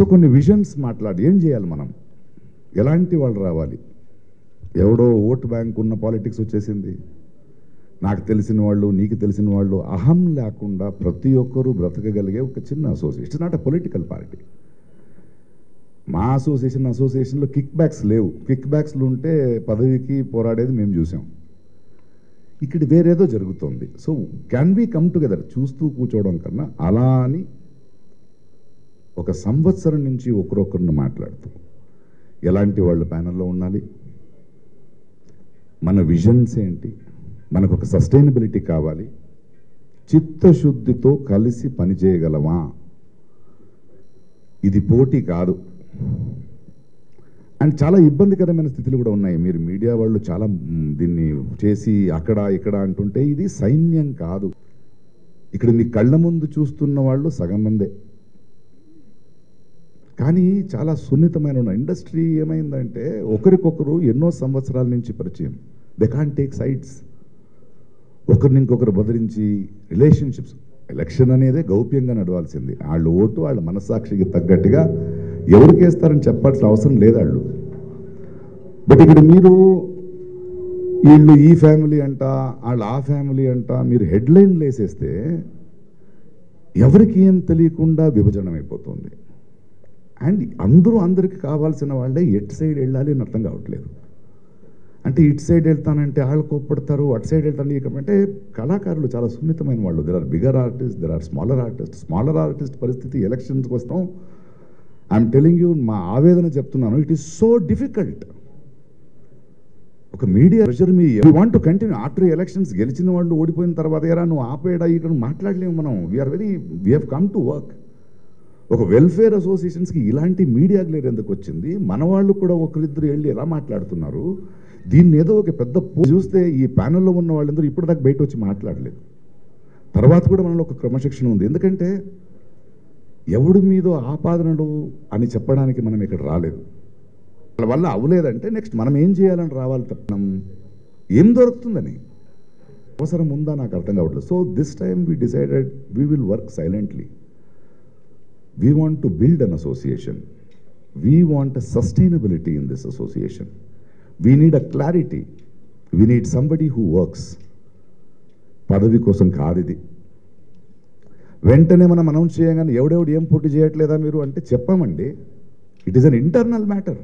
So కొన్ని visions మాట్లాడి ఏం చేయాలి మనం, ఎలాంటి వాళ్ళు రావాలి? ఎవడో ఓట్ బ్యాంక్ ఉన్న పాలిటిక్స్ వచ్చేసింది. నాకు తెలిసిన వాళ్ళు నీకు తెలిసిన వాళ్ళు అహం లేకుండా ప్రతి ఒక్కరూ బ్రతకగలిగే ఒక చిన్న association. It's not a political party. మా అసోసియేషన్లో కిక్ బ్యాక్స్ లేవు. కిక్ బ్యాక్స్లు ఉంటే పదవికి పోరాడేది మేము చూసాం. ఇక్కడ వేరేదో జరుగుతుంది. So can we come together? చూస్తూ కూర్చోవడం కన్నా అలా అని ఒక సంవత్సరం నుంచి ఒకరొకరిని మాట్లాడుతూ ఎలాంటి వాళ్ళు ప్యానల్లో ఉండాలి, మన విజన్స్ ఏంటి, మనకు ఒక సస్టైనబిలిటీ కావాలి, చిత్తశుద్ధితో కలిసి పనిచేయగలమా? ఇది పోటీ కాదు. అండ్ చాలా ఇబ్బందికరమైన స్థితులు కూడా ఉన్నాయి. మీరు మీడియా వాళ్ళు చాలా దీన్ని చేసి అక్కడ ఇక్కడ అంటుంటే ఇది సైన్యం కాదు. ఇక్కడ మీ కళ్ళ ముందు చూస్తున్న వాళ్ళు సగం మందే, కానీ చాలా సున్నితమైన ఉన్న ఇండస్ట్రీ. ఏమైందంటే ఒకరికొకరు ఎన్నో సంవత్సరాల నుంచి పరిచయం. They can't take sides. ఒకరిని ఇంకొకరు బదిరించి రిలేషన్షిప్స్. ఎలక్షన్ అనేదే గౌప్యంగా నడవాల్సింది. వాళ్ళు ఓటు వాళ్ళ మనస్సాక్షికి తగ్గట్టుగా ఎవరికి వేస్తారని చెప్పాల్సిన అవసరం లేదు వాళ్ళు. బట్ ఇక్కడ మీరు వీళ్ళు ఈ ఫ్యామిలీ అంట వాళ్ళు ఆ ఫ్యామిలీ అంట మీరు హెడ్లైన్లు వేసేస్తే ఎవరికి ఏం తెలియకుండా విభజనమైపోతుంది. అండ్ అందరూ అందరికి కావాల్సిన వాళ్ళే. ఎటు సైడ్ వెళ్ళాలి అని అర్థం కావట్లేదు. అంటే ఇటు సైడ్ వెళ్తానంటే వాళ్ళు కోప్పడతారు, అటు సైడ్ వెళ్తాను. అంటే కళాకారులు చాలా సున్నితమైన వాళ్ళు. There are bigger artist, there are smaller artist. Smaller artist పరిస్థితి ఎలక్షన్స్కి వస్తాం. ఐఎమ్ టెలింగ్ యూ, మా ఆవేదన చెప్తున్నాను. It is so difficult. ఒక మీడియా ప్రెషర్. మీ we want to continue after elections. గెలిచిన వాళ్ళు ఓడిపోయిన తర్వాత ఎరా నువ్వు ఆపేడా ఇక్కడ మాట్లాడలేము మనం. We have come to work. ఒక వెల్ఫేర్ అసోసియేషన్స్కి ఇలాంటి మీడియా గ్లేర్ ఎందుకు వచ్చింది? మన వాళ్ళు కూడా ఒకరిద్దరు వెళ్ళి ఎలా మాట్లాడుతున్నారు దీన్ని? ఏదో ఒక పెద్ద చూస్తే ఈ ప్యానెల్లో ఉన్న వాళ్ళందరూ ఇప్పటిదాకా బయట వచ్చి మాట్లాడలేదు. తర్వాత కూడా మనలో ఒక క్రమశిక్షణ ఉంది. ఎందుకంటే ఎవడి మీదో ఆపాదనలు అని చెప్పడానికి మనం ఇక్కడ రాలేదు. వాళ్ళ వల్ల అవ్వలేదంటే నెక్స్ట్ మనం ఏం చేయాలని రావాలి తప్ప ఏం దొరుకుతుందని అవసరం ఉందా నాకు అర్థం కావట్లేదు. So this time we decided we will work silently. We want to build an association. We want a sustainability in this association. We need a clarity. We need somebody who works. పదవి కోసం కాదు ఇది. వెంటనే మనం announce చేయగానే ఎవడెవడు ఏం పోటీ చేయట్లేదా మీరు అంటే చెప్పామండి. It is an internal matter.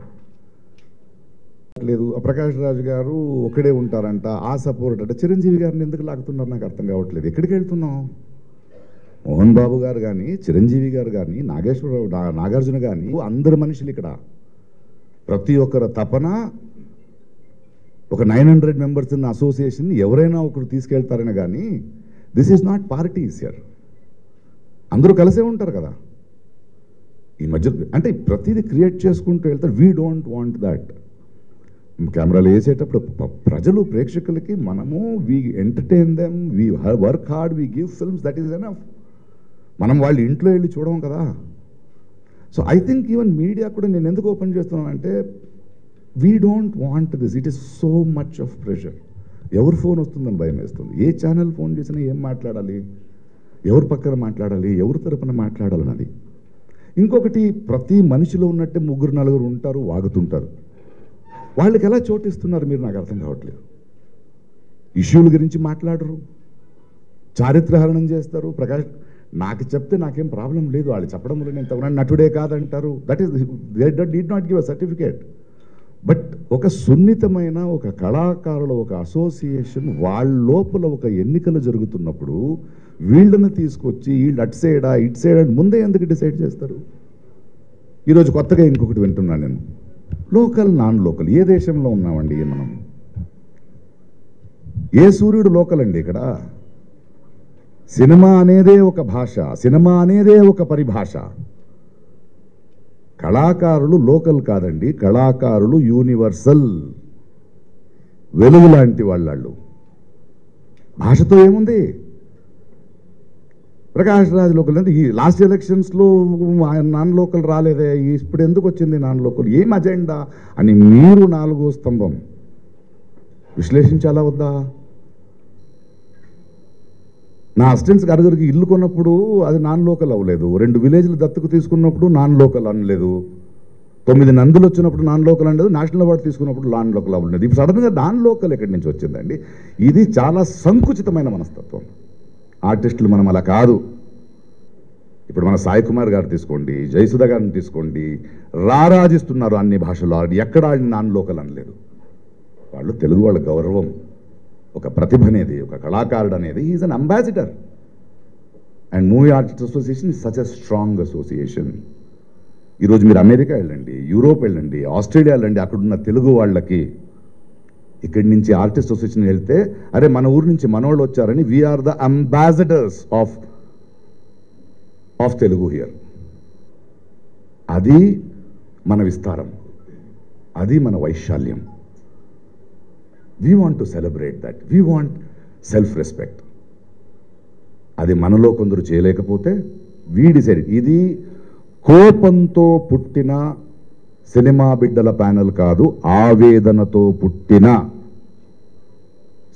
లేదు ప్రకాష్ రాజ్ గారు ఒకడే ఉంటారంట, ఆ సపోర్ట్ అంటే చిరంజీవి గారిని ఎందుకు లాగుతున్నారు నాకు అర్థం కావట్లేదు. ఎక్కడికి వెళ్తున్నాం? మోహన్ బాబు గారు కానీ, చిరంజీవి గారు కానీ, నాగార్జున కానీ అందరు మనుషులు ఇక్కడ. ప్రతి ఒక్కరు తపన ఒక 900 మెంబర్స్ ఉన్న అసోసియేషన్ ఎవరైనా ఒకరు తీసుకెళ్తారని. కానీ this is not parties here. అందరూ కలిసే ఉంటారు కదా ఈ మధ్య. అంటే ప్రతిదీ క్రియేట్ చేసుకుంటూ వెళ్తారు. We don't want that. కెమెరాలు వేసేటప్పుడు ప్రజలు, ప్రేక్షకులకి మనము we entertain them, we work hard, we give films, that is enough. మనం వాళ్ళ ఇంట్లో వెళ్ళి చూడడం కదా. So I think even media కూడా నేను ఎందుకు ఓపెన్ చేస్తున్నానంటే we don't want this. It is so much of pressure. ఎవరు ఫోన్ వస్తుందని భయం వేస్తుంది. ఏ ఛానల్ ఫోన్ చేసినా ఏం మాట్లాడాలి, ఎవరి పక్కన మాట్లాడాలి, ఎవరి తరపున మాట్లాడాలన్నది. ఇంకొకటి ప్రతి మనిషిలో ఉన్నట్టే ముగ్గురు నలుగురు ఉంటారు, వాగుతుంటారు. వాళ్ళకి ఎలా చోటిస్తున్నారు మీరు నాకు అర్థం కావట్లేదు. ఇష్యూల గురించి మాట్లాడరు, చారిత్రహరణం చేస్తారు. ప్రకాష్ నాకు చెప్తే నాకేం ప్రాబ్లం లేదు, వాళ్ళు చెప్పడం వల్ల నేను తగ్గ నటుడే కాదంటారు. That is they did not give a certificate. But ఒక సున్నితమైన ఒక కళాకారుల ఒక అసోసియేషన్ వాళ్ళ లోపల ఒక ఎన్నికలు జరుగుతున్నప్పుడు వీళ్ళని తీసుకొచ్చి వీళ్ళు అటు సైడా ఇటు సైడా ముందే ఎందుకు డిసైడ్ చేస్తారు? ఈరోజు కొత్తగా ఇంకొకటి వింటున్నాను నేను, లోకల్ నాన్ లోకల్. ఏ దేశంలో ఉన్నామండి మనం? ఏ సూర్యుడు లోకల్ అండి ఇక్కడ? సినిమా అనేదే ఒక భాష, సినిమా అనేదే ఒక పరిభాష. కళాకారులు లోకల్ కాదండి, కళాకారులు యూనివర్సల్, వెలుగు లాంటి వాళ్ళు. భాషతో ఏముంది? ప్రకాష్ రాజ్ లోకల్ అంటే ఈ లాస్ట్ ఎలక్షన్స్లో నాన్ లోకల్ రాలేదే, ఇప్పుడు ఎందుకు వచ్చింది నాన్ లోకల్? ఏం అజెండా అని మీరు నాలుగో స్తంభం విశ్లేషించాలా వద్దా? నా అసిస్టెంట్స్ గారికి ఇల్లు కొన్నప్పుడు అది నాన్ లోకల్ అవలేదు, రెండు విలేజ్లు దత్తుకు తీసుకున్నప్పుడు నాన్ లోకల్ అనలేదు, 9 నందులు వచ్చినప్పుడు నాన్ లోకల్ అనలేదు, నేషనల్ అవార్డు తీసుకున్నప్పుడు నాన్ లోకల్ అవలేదు. ఇప్పుడు సడన్గా నాన్ లోకల్ ఎక్కడి నుంచి వచ్చిందండి? ఇది చాలా సంకుచితమైన మనస్తత్వం. ఆర్టిస్టులు మనం అలా కాదు. ఇప్పుడు మన సాయి కుమార్ గారు తీసుకోండి, జయసుధ గారిని తీసుకోండి, రారాజిస్తున్నారు అన్ని భాషలు, ఆడి ఎక్కడ ఆడిన నాన్ లోకల్ అనలేదు. వాళ్ళు తెలుగు వాళ్ళ గౌరవం, ఒక ప్రతిభ అనేది, ఒక కళాకారుడు అనేది is an ambassador. And movie artist association is such a strong association. ఈరోజు మీరు అమెరికా వెళ్ళండి, యూరోప్ వెళ్ళండి, ఆస్ట్రేలియా వెళ్ళండి, అక్కడున్న తెలుగు వాళ్ళకి ఇక్కడి నుంచి ఆర్టిస్ట్ అసోసియేషన్ వెళ్తే అరే మన ఊరు నుంచి మనోళ్ళు వచ్చారని, we are the ambassadors of Telugu here. అది మన విస్తారం, అది మన వైశాల్యం. We want to celebrate that. We want self-respect. అది మనలో కొందరు చేయలేకపోతే we decided. ఇది కోపంతో పుట్టిన సినిమా బిడ్డల ప్యానెల్ కాదు, ఆవేదనతో పుట్టిన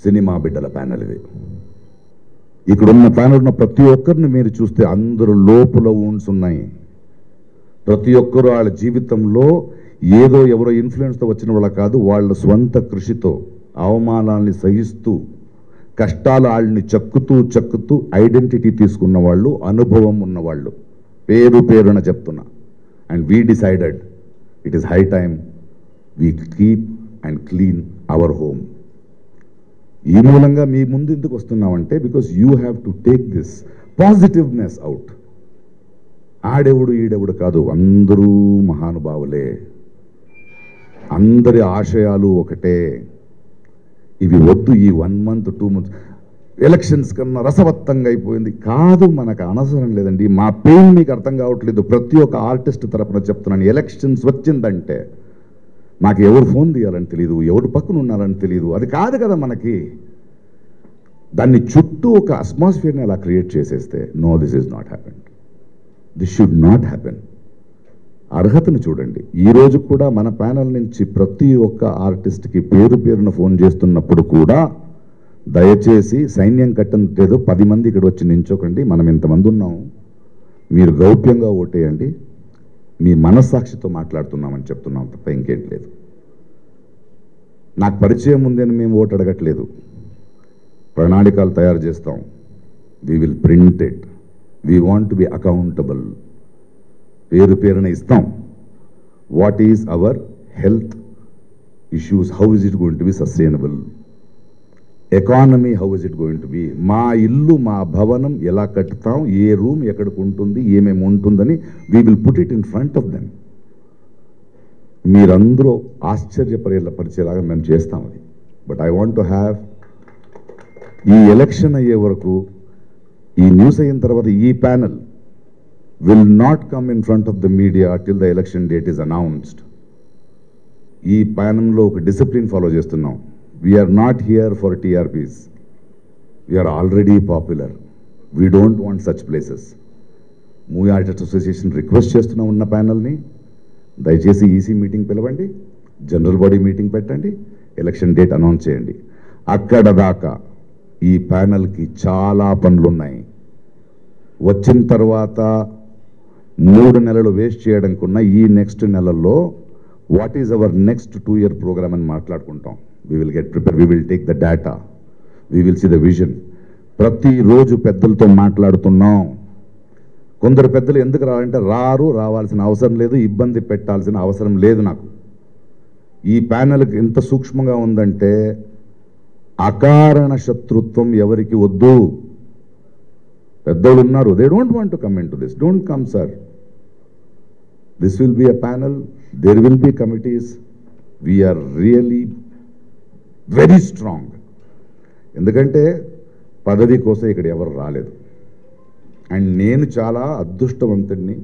సినిమా బిడ్డల ప్యానెల్ ఇది. ఇక్కడున్న ప్యానెల్ ఉన్న ప్రతి ఒక్కరిని మీరు చూస్తే అందరూ లోపల wounds ఉన్నాయి. ప్రతి ఒక్కరు వాళ్ళ జీవితంలో ఏదో ఎవరో ఇన్ఫ్లుయెన్స్తో వచ్చిన వాళ్ళ కాదు, వాళ్ళ స్వంత కృషితో అవమానాల్ని సహిస్తూ కష్టాలు వాళ్ళని చక్కుతూ చక్కుతూ ఐడెంటిటీ తీసుకున్న వాళ్ళు, అనుభవం ఉన్నవాళ్ళు, పేరు పేరున చెప్తున్నా. And we decided it is high time we keep and clean our home. ఈ మూలంగా మీ ముందు ఎందుకు వస్తున్నామంటే because you have to take this positiveness out. ఆడెవుడు ఈడెవుడు కాదు, అందరూ మహానుభావులే, అందరి ఆశయాలు ఒకటే. ఇవి వద్దు, ఈ 1 month 2 months ఎలక్షన్స్ కన్నా రసవత్తంగా అయిపోయింది కాదు, మనకు అనవసరం లేదండి. మా పెయిన్ మీకు అర్థం కావట్లేదు, ప్రతి ఒక్క ఆర్టిస్ట్ తరపున చెప్తున్నాను. ఎలక్షన్స్ వచ్చిందంటే మాకు ఎవరు ఫోన్ తీయాలని తెలియదు, ఎవరు పక్కన ఉన్నారని తెలియదు, అది కాదు కదా మనకి. దాన్ని చుట్టూ ఒక అట్మాస్ఫియర్ని అలా క్రియేట్ చేసేస్తే no, this is not happen, this should not happen. అర్హతను చూడండి. ఈరోజు కూడా మన ప్యానల్ నుంచి ప్రతి ఒక్క ఆర్టిస్ట్కి పేరు పేరున ఫోన్ చేస్తున్నప్పుడు కూడా దయచేసి సైన్యం కట్టలేదు, 10 మంది ఇక్కడ వచ్చి నించోకండి, మనం ఇంతమంది ఉన్నాం, మీరు గౌప్యంగా ఓటేయండి, మీ మనస్సాక్షితో మాట్లాడుతున్నామని చెప్తున్నాం తప్ప ఇంకేం లేదు. నాకు పరిచయం ఉందని మేము ఓటు అడగట్లేదు. ప్రణాళికలు తయారు చేస్తాం, we will print it, we want to be accountable. పేరు పేరున ఇస్తాం. What is our health issues, how is it going to be sustainable, economy how is it going to be, మా ఇల్లు మా భవనం ఎలా కట్టుతాం, ఏ రూమ్ ఎక్కడికి ఉంటుంది, ఏమేమి ఉంటుందని we will put it in front of them. మీరందరూ ఆశ్చర్యపరిచేలాగా మేము చేస్తాం అది. But I want to have ఈ ఎలక్షన్ అయ్యే వరకు, ఈ న్యూస్ అయిన తర్వాత ఈ panel will not come in front of the media till the election date is announced. ee panel lo oka discipline follow chestunnam. We are not here for TRPs. We are already popular. We don't want such places. Movie Artists Association request chestunnam unna panel ni dayachesi EC meeting pilavandi, general body meeting pettandi, election date announce cheyandi. Akkada daaka ee panel ki chaala panulu unnayi. Vachin tarvata 3 నెలలు waste చేయడం కన్నా ఈ next నెలలో what is our next 2-year programme అని మాట్లాడుకుంటాం. We will get prepare, we will take the data, we will see the vision. ప్రతిరోజు పెద్దలతో మాట్లాడుతున్నాం. కొందరు పెద్దలు ఎందుకు రావాలంటే రారు, రావాల్సిన అవసరం లేదు, ఇబ్బంది పెట్టాల్సిన అవసరం లేదు. నాకు ఈ ప్యానెల్కి ఎంత సూక్ష్మంగా ఉందంటే అకారణ శత్రుత్వం ఎవరికి వద్దు. పెద్దోళ్ళు ఉన్నారు, they don't want to come into this, don't come sir, this will be a panel, there will be committees, we are really very strong. ఎందుకంటే పదవి కోసం ఇక్కడ ఎవరు రాలేదు. అండ్ నేను చాలా అదృష్టవంతుడిని,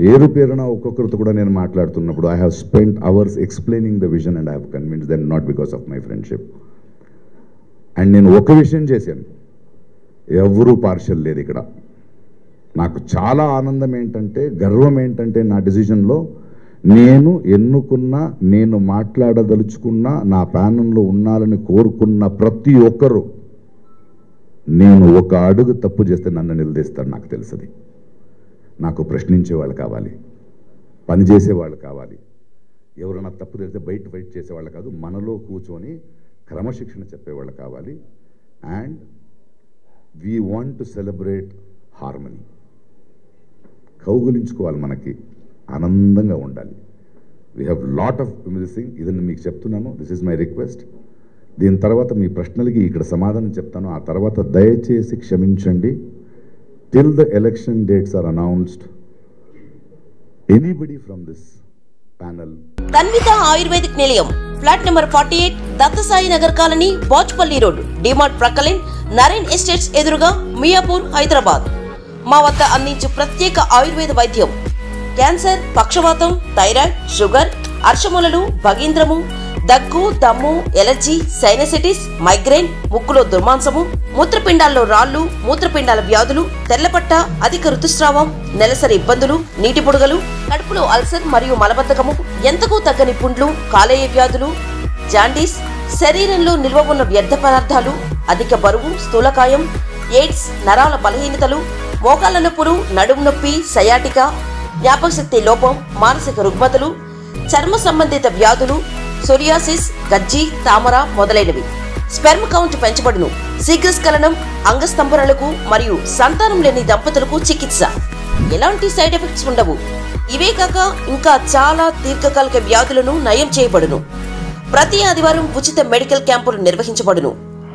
పేరు పేరున ఒక్కొక్కరితో కూడా నేను మాట్లాడుతున్నప్పుడు I have spent hours explaining the vision and I have convince them, not because of my friendship. And నేను ఒక విషయం చేశాను, ఎవరూ పార్షల్ లేదు ఇక్కడ. నాకు చాలా ఆనందం ఏంటంటే, గర్వం ఏంటంటే, నా డిసిషన్లో నేను ఎన్నుకున్న, నేను మాట్లాడదలుచుకున్న, నా ప్యానెల్లో ఉండాలని కోరుకున్న ప్రతి ఒక్కరూ నేను ఒక అడుగు తప్పు చేస్తే నన్ను నిలదీస్తారు నాకు తెలుసది నాకు ప్రశ్నించే వాళ్ళు కావాలి పని చేసే వాళ్ళు కావాలి ఎవరైనా తప్పు చేస్తే బయట ఫైట్ చేసే వాళ్ళు కాదు మనలో కూర్చొని క్రమశిక్షణ చెప్పే వాళ్ళు కావాలి and we want to celebrate harmony కౌగులించుకోవాలి మనకి ఆనందంగా ఉండాలి we have lot of music ఇదన్న మీకు చెప్తున్నాను this is my request దీని తర్వాత మీ ప్రశ్నలకి ఇక్కడ సమాధానం చెప్తాను ఆ తర్వాత దయచేసి క్షమించండి till the election dates are announced anybody from this panel Tanvitha Ayurvedic Nilayam flat number 48 Dattasai Nagar colony Bachupally road DMart ప్రక్కలే నరేన్ ఎస్టేట్స్ ఎదురుగా మియాపూర్ హైదరాబాద్ మా వద్ద అందించు ప్రత్యేక ఆయుర్వేద వైద్యం క్యాన్సర్ పక్షవాతం థైరాయిడ్ షుగర్ అర్షమూలలు భగీంద్రము దగ్గు దమ్ము ఎలర్జీ సైనసైటిస్ మైగ్రేన్ ముక్కులో దుర్మాంసము మూత్రపిండాల్లో రాళ్ళు మూత్రపిండాల వ్యాధులు తెల్లపట్ట అధిక ఋతుస్రావం నెలసరి ఇబ్బందులు నీటి పొడుగలు కడుపులో అల్సర్ మరియు మలబద్ధకము ఎంతకు తగ్గని పుండ్లు కాలేయ వ్యాధులు జాండీస్ శరీరంలో నిల్వ ఉన్న వ్యర్థ పదార్థాలు అధిక బరువు స్థూలకాయం ఎయిడ్స్ నరాల బలహీనతలు మోకాళ్ళ నొప్పులు నడుము నొప్పి సయాటికా జ్ఞాపకశక్తి లోపం మానసిక రుగ్మతలు చర్మ సంబంధిత వ్యాధులు సోరియాసిస్ గజ్జి తామర మొదలైనవి స్పెర్మ్ కౌంట్ పెంచబడును శీఘ్రస్ఖలనం అంగస్తంభనలకు మరియు సంతానం లేని దంపతులకు చికిత్స ఎలాంటి సైడ్ ఎఫెక్ట్స్ ఉండవు ఇవే కాక ఇంకా చాలా దీర్ఘకాలిక వ్యాధులను నయం చేయబడును ప్రతి ఆదివారం ఉచిత మెడికల్ క్యాంపులు నిర్వహించబడును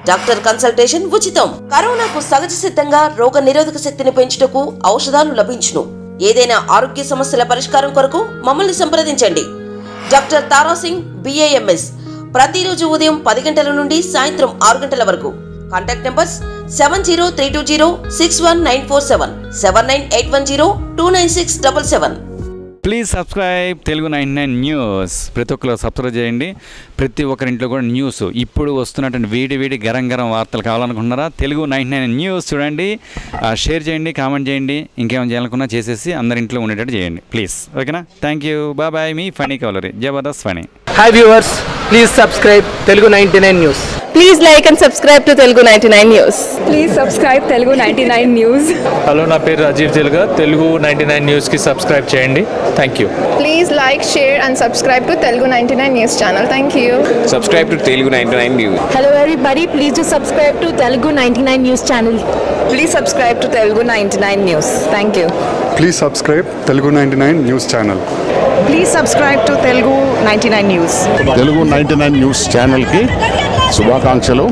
డాక్టర్ కన్సల్టేషన్ ఉచితం కరోనాకు సహజ సిద్ధంగా రోగ నిరోధక శక్తిని పెంచుటకు ఔషధాలు లభించును ఏదైనా ఆరోగ్య సమస్యల పరిష్కారం కొరకు మమ్మల్ని సంప్రదించండి డాక్టర్ తారా సింగ్ బిఏఎంఎస్ ప్రతిరోజు ఉదయం 10 గంటల నుండి సాయంత్రం 6 గంటల వరకు contact numbers 7032061947 7981029677 please subscribe Telugu 99 news ప్రతి ఒక్కరు సబ్స్క్రైబ్ చేయండి ప్రతి ఒక్కరింట్లో కూడా న్యూస్ ఇప్పుడు వస్తున్నటువంటి వేడి గరం గరం వార్తలు కావాలనుకుంటున్నారా తెలుగు 99 న్యూస్ చూడండి షేర్ చేయండి కామెంట్ చేయండి ఇంకేమైనా చేయాలనుకున్నా చేసేసి అందరింట్లో ఉండేటట్టు చేయండి ప్లీజ్ ఓకేనా థ్యాంక్ యూ బాయ్ బాయ్ మీ funny కవలరీ Jabardasth funny hi viewers please subscribe Telugu 99 news please like and subscribe to Telugu 99 news please subscribe Telugu 99 news hello నా పేరు రాజీవ్ తెలుగు 99 న్యూస్ కి సబ్స్క్రైబ్ చేయండి Thank you. Please like, share and subscribe to Telugu 99 News channel. Thank you. Subscribe to Telugu 99 News. Hello everybody, please do subscribe to Telugu 99 News channel. Please subscribe to Telugu 99 News. Thank you. Please subscribe Telugu 99 News channel. Please subscribe to Telugu 99 News. Telugu 99 News channel ki శుభాకాంక్షలు.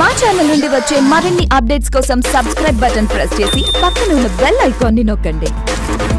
మా channel నుండి వచ్చే మరిన్ని updates కోసం subscribe button press చేసి పక్కన ఉన్న bell icon ని నొక్కండి.